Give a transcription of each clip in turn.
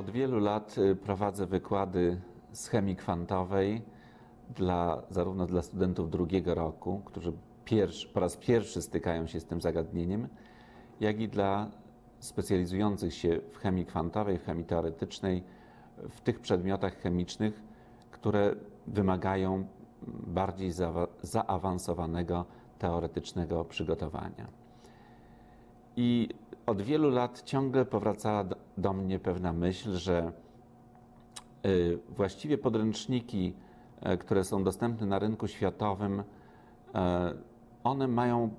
Od wielu lat prowadzę wykłady z chemii kwantowej zarówno dla studentów drugiego roku, którzy po raz pierwszy stykają się z tym zagadnieniem, jak i dla specjalizujących się w chemii kwantowej, w chemii teoretycznej, w tych przedmiotach chemicznych, które wymagają bardziej zaawansowanego teoretycznego przygotowania. I od wielu lat ciągle powracała do mnie pewna myśl, że właściwie podręczniki, które są dostępne na rynku światowym, one mają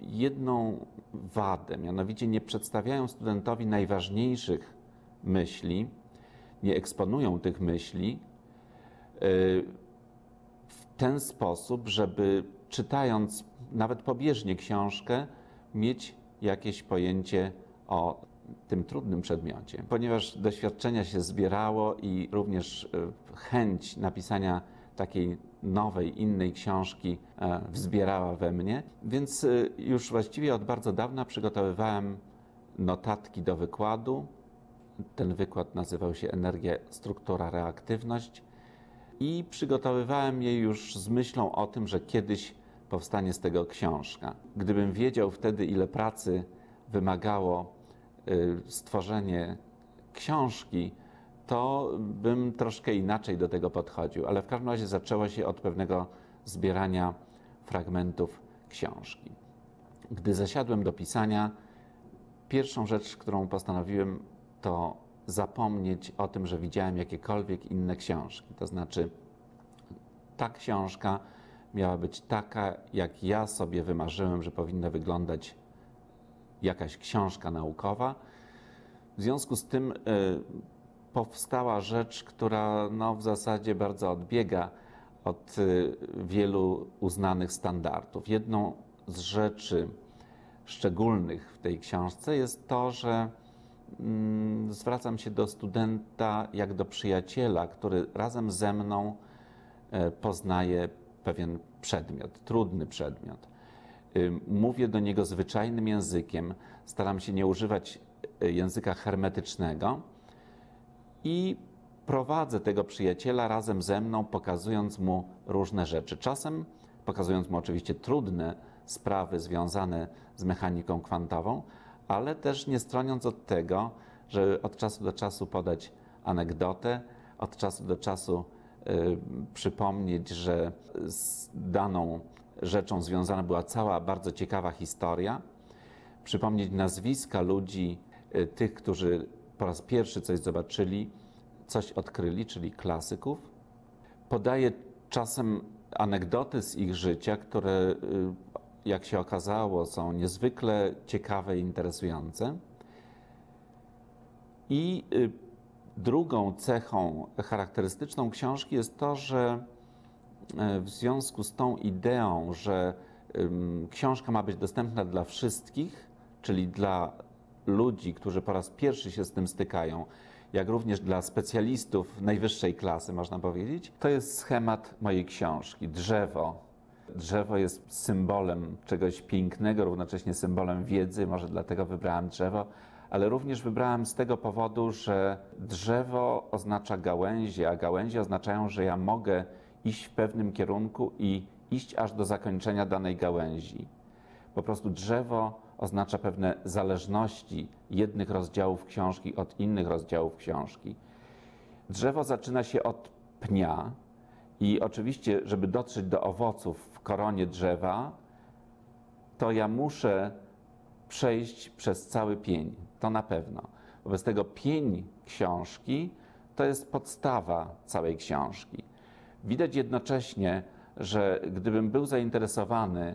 jedną wadę, mianowicie nie przedstawiają studentowi najważniejszych myśli, nie eksponują tych myśli w ten sposób, żeby czytając nawet pobieżnie książkę, mieć jakieś pojęcie o tym trudnym przedmiocie. Ponieważ doświadczenia się zbierało i również chęć napisania takiej nowej, innej książki wzbierała we mnie, więc już właściwie od bardzo dawna przygotowywałem notatki do wykładu. Ten wykład nazywał się Energia, Struktura, Reaktywność i przygotowywałem je już z myślą o tym, że kiedyś powstanie z tego książka. Gdybym wiedział wtedy, ile pracy wymagało stworzenie książki, to bym troszkę inaczej do tego podchodził, ale w każdym razie zaczęło się od pewnego zbierania fragmentów książki. Gdy zasiadłem do pisania, pierwszą rzecz, którą postanowiłem, to zapomnieć o tym, że widziałem jakiekolwiek inne książki. To znaczy, ta książka miała być taka, jak ja sobie wymarzyłem, że powinna wyglądać jakaś książka naukowa. W związku z tym powstała rzecz, która w zasadzie bardzo odbiega od wielu uznanych standardów. Jedną z rzeczy szczególnych w tej książce jest to, że zwracam się do studenta jak do przyjaciela, który razem ze mną poznaje pewien przedmiot, trudny przedmiot. Mówię do niego zwyczajnym językiem, staram się nie używać języka hermetycznego i prowadzę tego przyjaciela razem ze mną, pokazując mu różne rzeczy. Czasem pokazując mu oczywiście trudne sprawy związane z mechaniką kwantową, ale też nie stroniąc od tego, żeby od czasu do czasu podać anegdotę, od czasu do czasu przypomnieć, że z daną rzeczą związana była cała bardzo ciekawa historia, przypomnieć nazwiska ludzi, tych, którzy po raz pierwszy coś zobaczyli, coś odkryli, czyli klasyków. Podaję czasem anegdoty z ich życia, które, jak się okazało, są niezwykle ciekawe i interesujące. I drugą cechą charakterystyczną książki jest to, że w związku z tą ideą, że książka ma być dostępna dla wszystkich, czyli dla ludzi, którzy po raz pierwszy się z tym stykają, jak również dla specjalistów najwyższej klasy, można powiedzieć, to jest schemat mojej książki. Drzewo. Drzewo jest symbolem czegoś pięknego, równocześnie symbolem wiedzy, może dlatego wybrałem drzewo, ale również wybrałem z tego powodu, że drzewo oznacza gałęzie, a gałęzie oznaczają, że ja mogę iść w pewnym kierunku i iść aż do zakończenia danej gałęzi. Po prostu drzewo oznacza pewne zależności jednych rozdziałów książki od innych rozdziałów książki. Drzewo zaczyna się od pnia i oczywiście, żeby dotrzeć do owoców w koronie drzewa, to ja muszę przejść przez cały pień. To na pewno. Wobec tego pień książki to jest podstawa całej książki. Widać jednocześnie, że gdybym był zainteresowany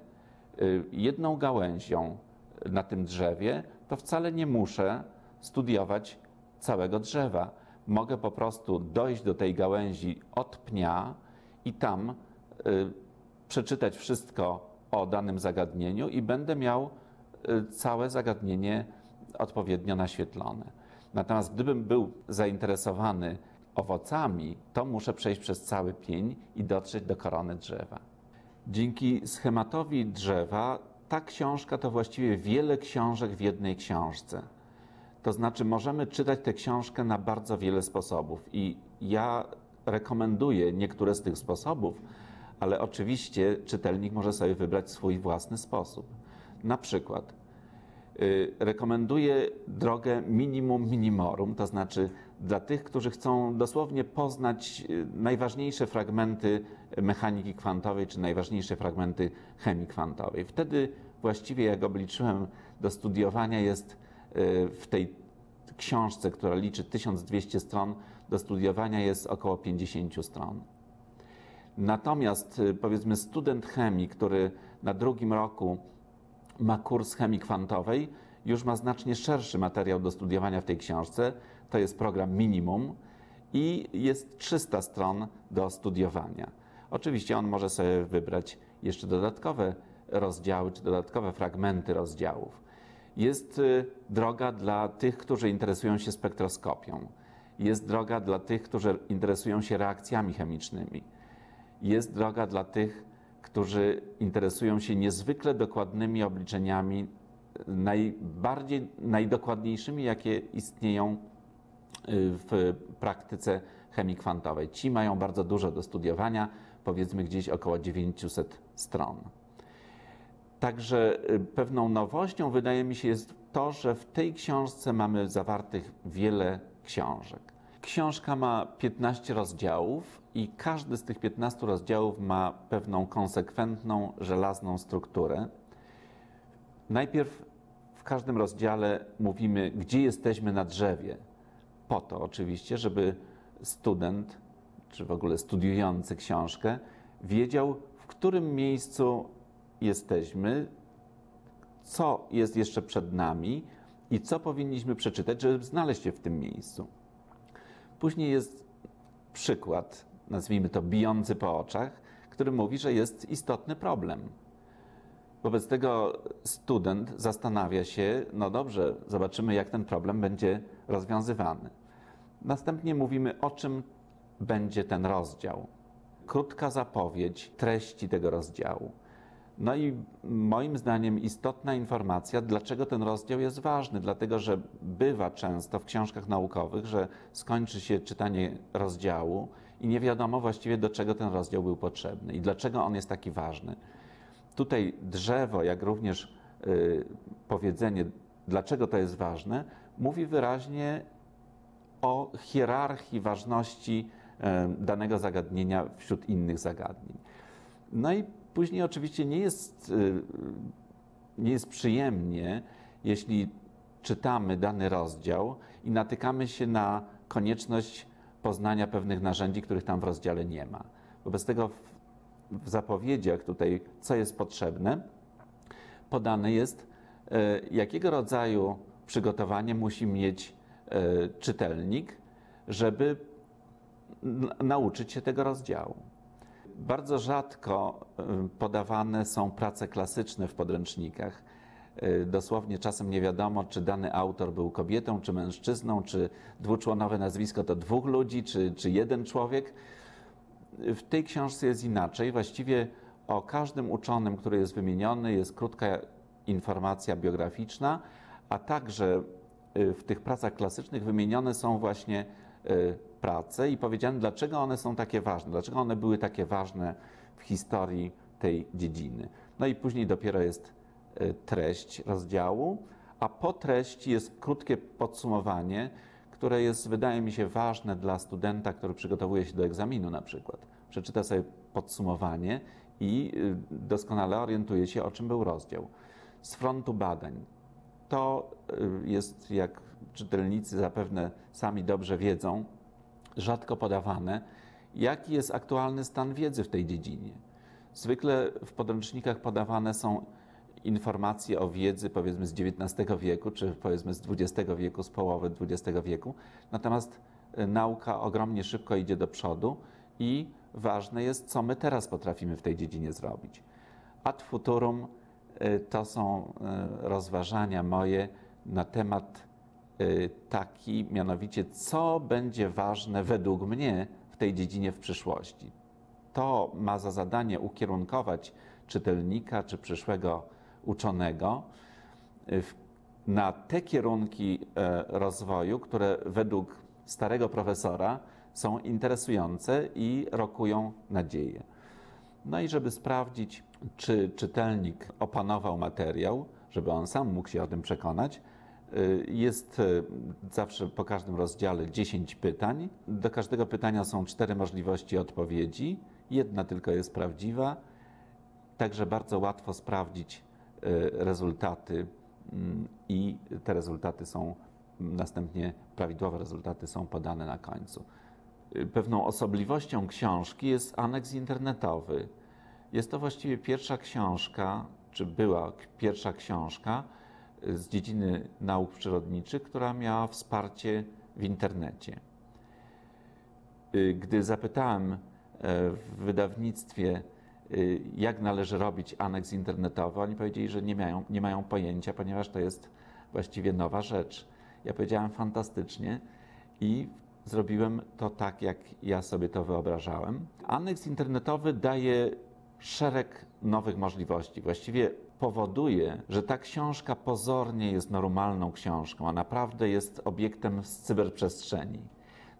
jedną gałęzią na tym drzewie, to wcale nie muszę studiować całego drzewa. Mogę po prostu dojść do tej gałęzi od pnia i tam przeczytać wszystko o danym zagadnieniu i będę miał całe zagadnienie odpowiednio naświetlone. Natomiast gdybym był zainteresowany owocami, to muszę przejść przez cały pień i dotrzeć do korony drzewa. Dzięki schematowi drzewa ta książka to właściwie wiele książek w jednej książce. To znaczy możemy czytać tę książkę na bardzo wiele sposobów i ja rekomenduję niektóre z tych sposobów, ale oczywiście czytelnik może sobie wybrać swój własny sposób. Na przykład rekomenduję drogę minimum minimorum, to znaczy dla tych, którzy chcą dosłownie poznać najważniejsze fragmenty mechaniki kwantowej czy najważniejsze fragmenty chemii kwantowej. Wtedy właściwie, jak obliczyłem, do studiowania jest w tej książce, która liczy 1200 stron, do studiowania jest około 50 stron. Natomiast powiedzmy student chemii, który na drugim roku ma kurs chemii kwantowej, już ma znacznie szerszy materiał do studiowania w tej książce. To jest program minimum i jest 300 stron do studiowania. Oczywiście on może sobie wybrać jeszcze dodatkowe rozdziały czy dodatkowe fragmenty rozdziałów. Jest droga dla tych, którzy interesują się spektroskopią. Jest droga dla tych, którzy interesują się reakcjami chemicznymi. Jest droga dla tych, którzy interesują się niezwykle dokładnymi obliczeniami, najdokładniejszymi, jakie istnieją w praktyce chemii kwantowej. Ci mają bardzo dużo do studiowania, powiedzmy gdzieś około 900 stron. Także pewną nowością, wydaje mi się, jest to, że w tej książce mamy zawartych wiele książek. Książka ma 15 rozdziałów i każdy z tych 15 rozdziałów ma pewną konsekwentną, żelazną strukturę. Najpierw w każdym rozdziale mówimy, gdzie jesteśmy na drzewie. Po to oczywiście, żeby student, czy w ogóle studiujący książkę, wiedział, w którym miejscu jesteśmy, co jest jeszcze przed nami i co powinniśmy przeczytać, żeby znaleźć się w tym miejscu. Później jest przykład, nazwijmy to bijący po oczach, który mówi, że jest istotny problem. Wobec tego student zastanawia się, no dobrze, zobaczymy, jak ten problem będzie rozwiązywany. Następnie mówimy, o czym będzie ten rozdział. Krótka zapowiedź treści tego rozdziału. No i moim zdaniem istotna informacja, dlaczego ten rozdział jest ważny, dlatego że bywa często w książkach naukowych, że skończy się czytanie rozdziału i nie wiadomo właściwie, do czego ten rozdział był potrzebny i dlaczego on jest taki ważny. Tutaj drzewo, jak również powiedzenie, dlaczego to jest ważne, mówi wyraźnie o hierarchii ważności danego zagadnienia wśród innych zagadnień. No i później oczywiście nie jest przyjemnie, jeśli czytamy dany rozdział i natykamy się na konieczność poznania pewnych narzędzi, których tam w rozdziale nie ma. Wobec tego w zapowiedziach tutaj, co jest potrzebne, podane jest, jakiego rodzaju przygotowanie musi mieć czytelnik, żeby nauczyć się tego rozdziału. Bardzo rzadko podawane są prace klasyczne w podręcznikach. Dosłownie czasem nie wiadomo, czy dany autor był kobietą, czy mężczyzną, czy dwuczłonowe nazwisko to dwóch ludzi, czy jeden człowiek. W tej książce jest inaczej. Właściwie o każdym uczonym, który jest wymieniony, jest krótka informacja biograficzna, a także w tych pracach klasycznych wymienione są właśnie prace i powiedziane, dlaczego one są takie ważne, dlaczego one były takie ważne w historii tej dziedziny. No i później dopiero jest treść rozdziału, a po treści jest krótkie podsumowanie, które jest, wydaje mi się, ważne dla studenta, który przygotowuje się do egzaminu na przykład. Przeczyta sobie podsumowanie i doskonale orientuje się, o czym był rozdział. Z frontu badań. To jest, jak czytelnicy zapewne sami dobrze wiedzą, rzadko podawane, jaki jest aktualny stan wiedzy w tej dziedzinie. Zwykle w podręcznikach podawane są informacje o wiedzy, powiedzmy, z XIX wieku, czy powiedzmy z XX wieku, z połowy XX wieku. Natomiast nauka ogromnie szybko idzie do przodu i ważne jest, co my teraz potrafimy w tej dziedzinie zrobić. Ad futurum to są rozważania moje na temat taki, mianowicie, co będzie ważne według mnie w tej dziedzinie w przyszłości. To ma za zadanie ukierunkować czytelnika czy przyszłego uczonego w na te kierunki rozwoju, które według starego profesora są interesujące i rokują nadzieję. No i żeby sprawdzić, czy czytelnik opanował materiał, żeby on sam mógł się o tym przekonać, jest zawsze po każdym rozdziale 10 pytań. Do każdego pytania są 4 możliwości odpowiedzi. Jedna tylko jest prawdziwa. Także bardzo łatwo sprawdzić rezultaty i te rezultaty są następnie, prawidłowe rezultaty są podane na końcu. Pewną osobliwością książki jest aneks internetowy. Jest to właściwie pierwsza książka, czy była pierwsza książka z dziedziny nauk przyrodniczych, która miała wsparcie w internecie. Gdy zapytałem w wydawnictwie, jak należy robić aneks internetowy, oni powiedzieli, że nie mają pojęcia, ponieważ to jest właściwie nowa rzecz. Ja powiedziałem fantastycznie i zrobiłem to tak, jak ja sobie to wyobrażałem. Aneks internetowy daje szereg nowych możliwości. Właściwie powoduje, że ta książka pozornie jest normalną książką, a naprawdę jest obiektem z cyberprzestrzeni.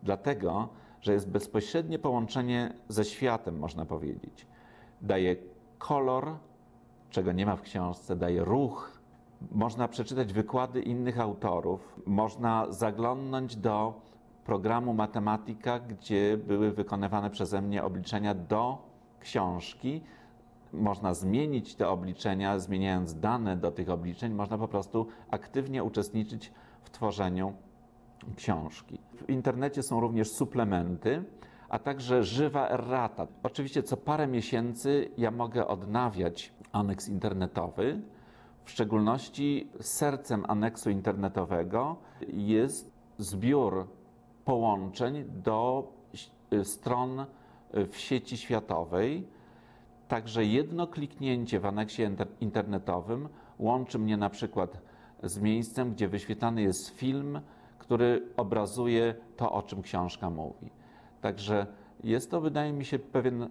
Dlatego, że jest bezpośrednie połączenie ze światem, można powiedzieć. Daje kolor, czego nie ma w książce, daje ruch. Można przeczytać wykłady innych autorów, można zaglądnąć do programu Matematyka, gdzie były wykonywane przeze mnie obliczenia do książki. Można zmienić te obliczenia, zmieniając dane do tych obliczeń. Można po prostu aktywnie uczestniczyć w tworzeniu książki. W internecie są również suplementy, a także żywa errata. Oczywiście co parę miesięcy ja mogę odnawiać aneks internetowy. W szczególności sercem aneksu internetowego jest zbiór połączeń do stron w sieci światowej. Także jedno kliknięcie w aneksie internetowym łączy mnie na przykład z miejscem, gdzie wyświetlany jest film, który obrazuje to, o czym książka mówi. Także jest to, wydaje mi się, pewien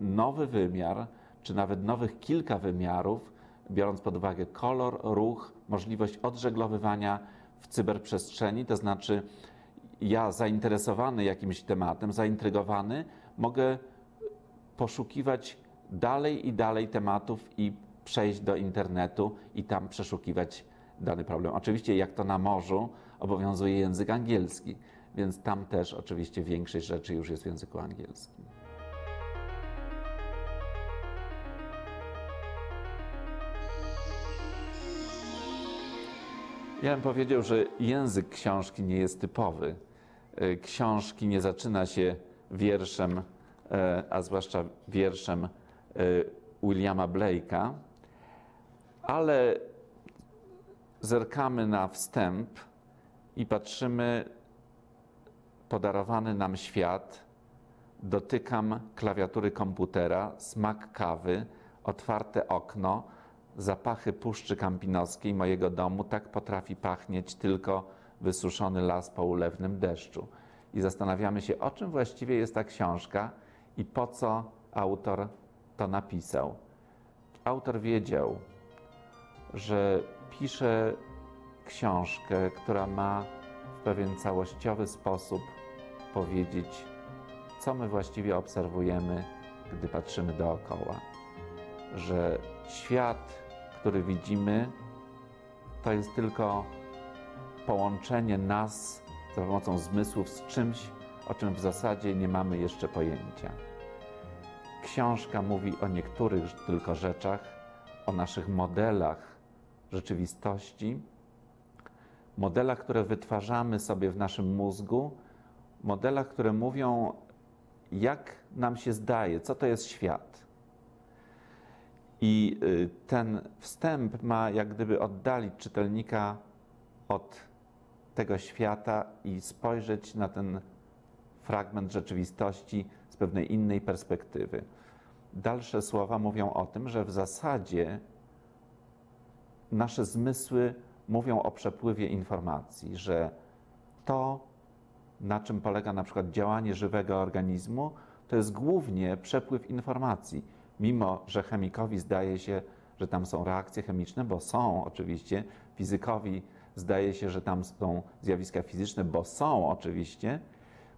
nowy wymiar, czy nawet nowych kilka wymiarów, biorąc pod uwagę kolor, ruch, możliwość odżeglowywania w cyberprzestrzeni, to znaczy ja zainteresowany jakimś tematem, zaintrygowany, mogę poszukiwać dalej i dalej tematów i przejść do internetu i tam przeszukiwać dany problem. Oczywiście jak to na morzu obowiązuje język angielski, więc tam też oczywiście większość rzeczy już jest w języku angielskim. Ja bym powiedział, że język książki nie jest typowy. Książki nie zaczyna się wierszem, a zwłaszcza wierszem Williama Blake'a, ale zerkamy na wstęp i patrzymy, podarowany nam świat, dotykam klawiatury komputera, smak kawy, otwarte okno, zapachy Puszczy Kampinowskiej mojego domu, tak potrafi pachnieć tylko wysuszony las po ulewnym deszczu. I zastanawiamy się, o czym właściwie jest ta książka i po co autor to napisał. Autor wiedział, że pisze książkę, która ma w pewien całościowy sposób powiedzieć, co my właściwie obserwujemy, gdy patrzymy dookoła. Że świat, który widzimy, to jest tylko połączenie nas za pomocą zmysłów z czymś, o czym w zasadzie nie mamy jeszcze pojęcia. Książka mówi o niektórych tylko rzeczach, o naszych modelach rzeczywistości, modelach, które wytwarzamy sobie w naszym mózgu, modelach, które mówią, jak nam się zdaje, co to jest świat. I ten wstęp ma jak gdyby oddalić czytelnika od tego świata i spojrzeć na ten fragment rzeczywistości z pewnej innej perspektywy. Dalsze słowa mówią o tym, że w zasadzie nasze zmysły mówią o przepływie informacji, że to, na czym polega na przykład działanie żywego organizmu, to jest głównie przepływ informacji, mimo że chemikowi zdaje się, że tam są reakcje chemiczne, bo są oczywiście. Fizykowi zdaje się, że tam są zjawiska fizyczne, bo są oczywiście.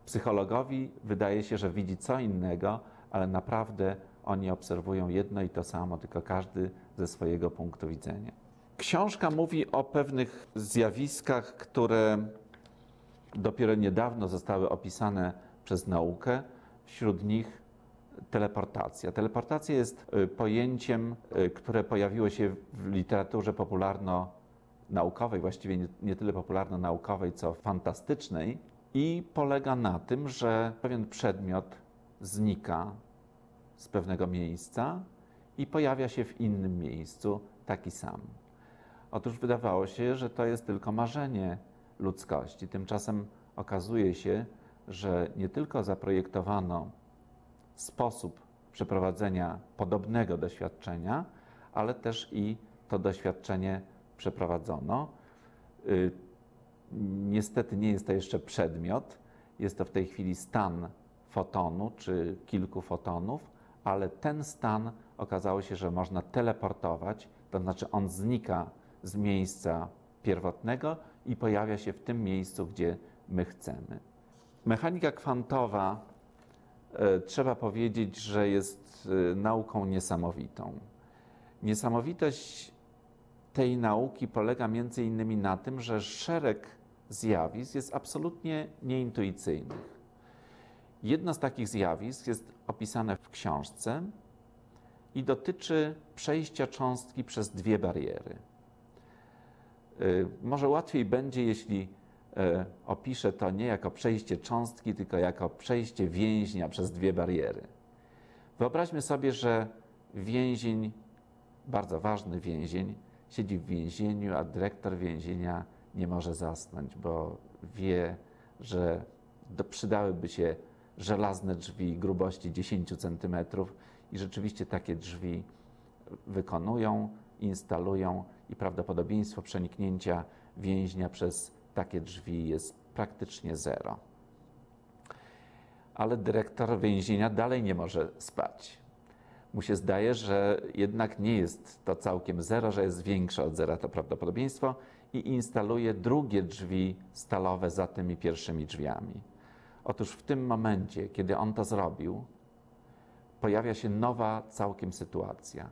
Psychologowi wydaje się, że widzi co innego, ale naprawdę oni obserwują jedno i to samo, tylko każdy ze swojego punktu widzenia. Książka mówi o pewnych zjawiskach, które dopiero niedawno zostały opisane przez naukę, wśród nich teleportacja. Teleportacja jest pojęciem, które pojawiło się w literaturze popularno-naukowej, właściwie nie tyle popularno-naukowej, co fantastycznej, i polega na tym, że pewien przedmiot znika z pewnego miejsca i pojawia się w innym miejscu taki sam. Otóż wydawało się, że to jest tylko marzenie ludzkości. Tymczasem okazuje się, że nie tylko zaprojektowano sposób przeprowadzenia podobnego doświadczenia, ale też i to doświadczenie przeprowadzono. Niestety nie jest to jeszcze przedmiot, jest to w tej chwili stan fotonu czy kilku fotonów, ale ten stan okazało się, że można teleportować, to znaczy on znika z miejsca pierwotnego i pojawia się w tym miejscu, gdzie my chcemy. Mechanika kwantowa, trzeba powiedzieć, że jest nauką niesamowitą. Niesamowitość tej nauki polega między innymi na tym, że szereg zjawisk jest absolutnie nieintuicyjnych. Jedno z takich zjawisk jest opisane w książce i dotyczy przejścia cząstki przez dwie bariery. Może łatwiej będzie, jeśli opiszę to nie jako przejście cząstki, tylko jako przejście więźnia przez dwie bariery. Wyobraźmy sobie, że więzień, bardzo ważny więzień, siedzi w więzieniu, a dyrektor więzienia nie może zasnąć, bo wie, że przydałyby się żelazne drzwi grubości 10 cm i rzeczywiście takie drzwi wykonują, instalują i prawdopodobieństwo przeniknięcia więźnia przez takie drzwi jest praktycznie zero. Ale dyrektor więzienia dalej nie może spać. Mu się zdaje, że jednak nie jest to całkiem zero, że jest większe od zera to prawdopodobieństwo i instaluje drugie drzwi stalowe za tymi pierwszymi drzwiami. Otóż w tym momencie, kiedy on to zrobił, pojawia się nowa całkiem sytuacja.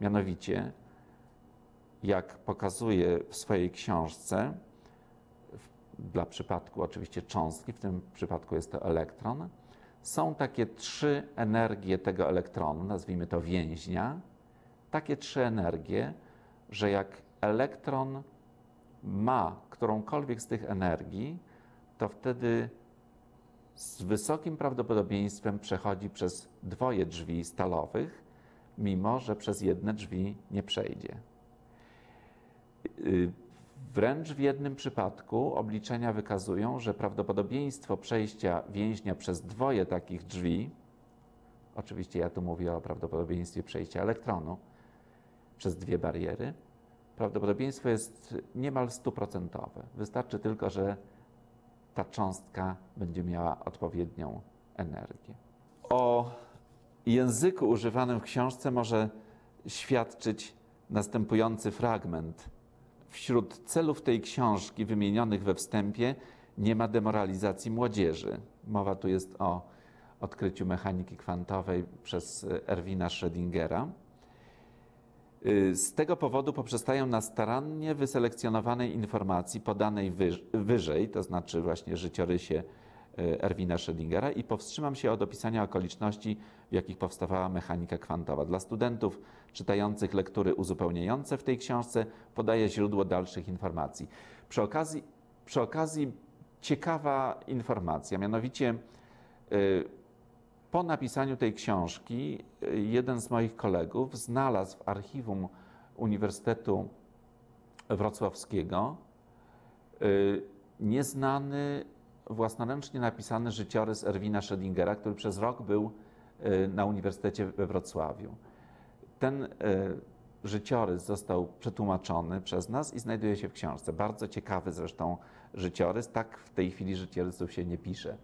Mianowicie, jak pokazuje w swojej książce, dla przypadku oczywiście cząstki, w tym przypadku jest to elektron, są takie trzy energie tego elektronu, nazwijmy to więźnia, takie trzy energie, że jak elektron ma którąkolwiek z tych energii, to wtedy z wysokim prawdopodobieństwem przechodzi przez dwoje drzwi stalowych, mimo że przez jedne drzwi nie przejdzie. Wręcz w jednym przypadku obliczenia wykazują, że prawdopodobieństwo przejścia więźnia przez dwoje takich drzwi, oczywiście ja tu mówię o prawdopodobieństwie przejścia elektronu przez dwie bariery, prawdopodobieństwo jest niemal 100%. Wystarczy tylko, że ta cząstka będzie miała odpowiednią energię. O języku używanym w książce może świadczyć następujący fragment. Wśród celów tej książki wymienionych we wstępie nie ma demoralizacji młodzieży. Mowa tu jest o odkryciu mechaniki kwantowej przez Erwina Schrödingera. Z tego powodu poprzestają na starannie wyselekcjonowanej informacji podanej wyżej, to znaczy właśnie życiorysie Erwina Schrödingera, i powstrzymam się od opisania okoliczności, w jakich powstawała mechanika kwantowa. Dla studentów czytających lektury uzupełniające w tej książce podaję źródło dalszych informacji. Przy okazji ciekawa informacja, mianowicie po napisaniu tej książki jeden z moich kolegów znalazł w archiwum Uniwersytetu Wrocławskiego nieznany, własnoręcznie napisany życiorys Erwina Schrödingera, który przez rok był na Uniwersytecie we Wrocławiu. Ten życiorys został przetłumaczony przez nas i znajduje się w książce. Bardzo ciekawy zresztą życiorys, tak w tej chwili życiorysów się nie pisze.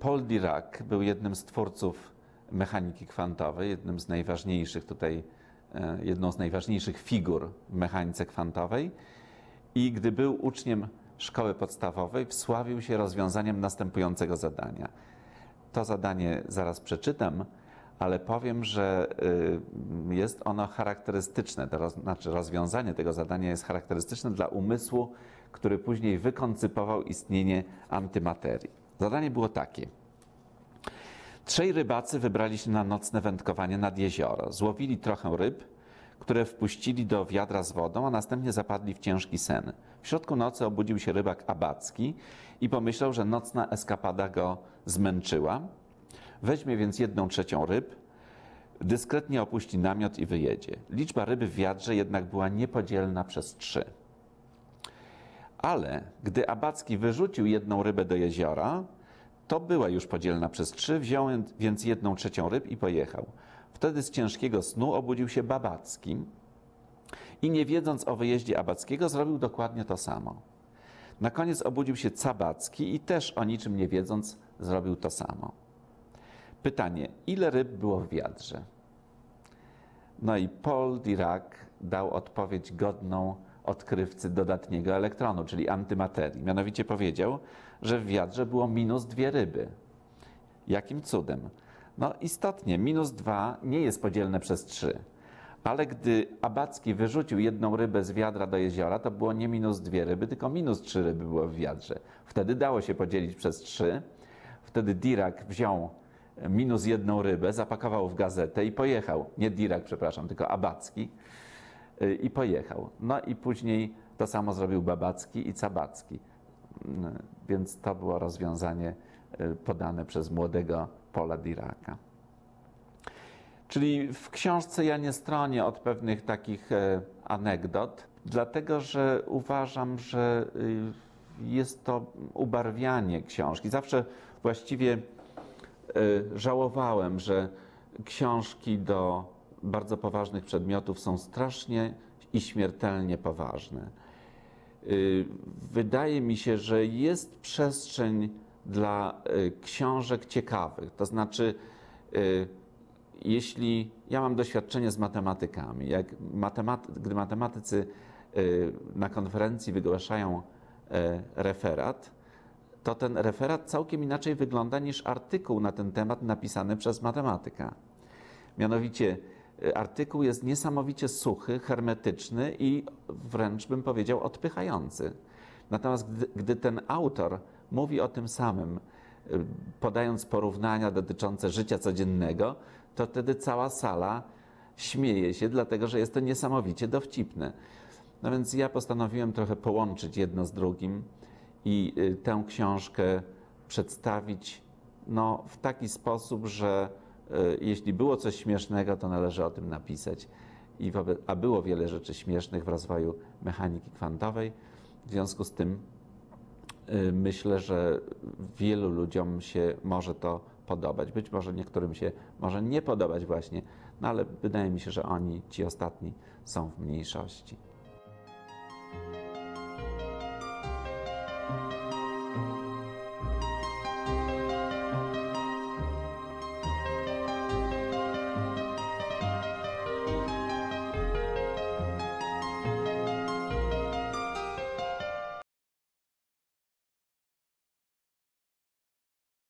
Paul Dirac był jednym z twórców mechaniki kwantowej, jednym z najważniejszych tutaj jedną z najważniejszych figur w mechanice kwantowej i gdy był uczniem szkoły podstawowej, wsławił się rozwiązaniem następującego zadania. To zadanie zaraz przeczytam, ale powiem, że jest ono charakterystyczne, to znaczy rozwiązanie tego zadania jest charakterystyczne dla umysłu, który później wykoncypował istnienie antymaterii. Zadanie było takie. Trzej rybacy wybrali się na nocne wędkowanie nad jezioro. Złowili trochę ryb, które wpuścili do wiadra z wodą, a następnie zapadli w ciężki sen. W środku nocy obudził się rybak Abacki i pomyślał, że nocna eskapada go zmęczyła. Weźmie więc 1/3 ryb, dyskretnie opuści namiot i wyjedzie. Liczba ryby w wiadrze jednak była niepodzielna przez 3. Ale gdy Abacki wyrzucił 1 rybę do jeziora, to była już podzielna przez 3, wziął więc 1/3 ryb i pojechał. Wtedy z ciężkiego snu obudził się Babacki i nie wiedząc o wyjeździe Abackiego zrobił dokładnie to samo. Na koniec obudził się Cabacki i też o niczym nie wiedząc zrobił to samo. Pytanie, ile ryb było w wiadrze? No i Paul Dirac dał odpowiedź godną odkrywcy dodatniego elektronu, czyli antymaterii. Mianowicie powiedział, że w wiadrze było -2 ryby. Jakim cudem? No istotnie, -2 nie jest podzielne przez 3. Ale gdy Abacki wyrzucił 1 rybę z wiadra do jeziora, to było nie -2 ryby, tylko -3 ryby było w wiadrze. Wtedy dało się podzielić przez 3. Wtedy Dirac wziął -1 rybę, zapakował w gazetę i pojechał. Nie Dirac, przepraszam, tylko Abacki. I pojechał. No i później to samo zrobił Babacki i Cabacki. Więc to było rozwiązanie podane przez młodego Paula Diraca. Czyli w książce ja nie stronię od pewnych takich anegdot, dlatego że uważam, że jest to ubarwianie książki. Zawsze właściwie żałowałem, że książki do bardzo poważnych przedmiotów są strasznie i śmiertelnie poważne. Wydaje mi się, że jest przestrzeń dla książek ciekawych. To znaczy, jeśli ja mam doświadczenie z matematykiem, gdy matematycy na konferencji wygłaszają referat, to ten referat całkiem inaczej wygląda niż artykuł na ten temat napisany przez matematyka. Mianowicie artykuł jest niesamowicie suchy, hermetyczny i wręcz bym powiedział odpychający. Natomiast gdy ten autor mówi o tym samym, podając porównania dotyczące życia codziennego, to wtedy cała sala śmieje się, dlatego że jest to niesamowicie dowcipne. No więc ja postanowiłem trochę połączyć jedno z drugim i tę książkę przedstawić no, w taki sposób, że jeśli było coś śmiesznego, to należy o tym napisać. A było wiele rzeczy śmiesznych w rozwoju mechaniki kwantowej. W związku z tym myślę, że wielu ludziom się może to podobać. Być może niektórym się może nie podobać właśnie, no ale wydaje mi się, że oni, ci ostatni, są w mniejszości.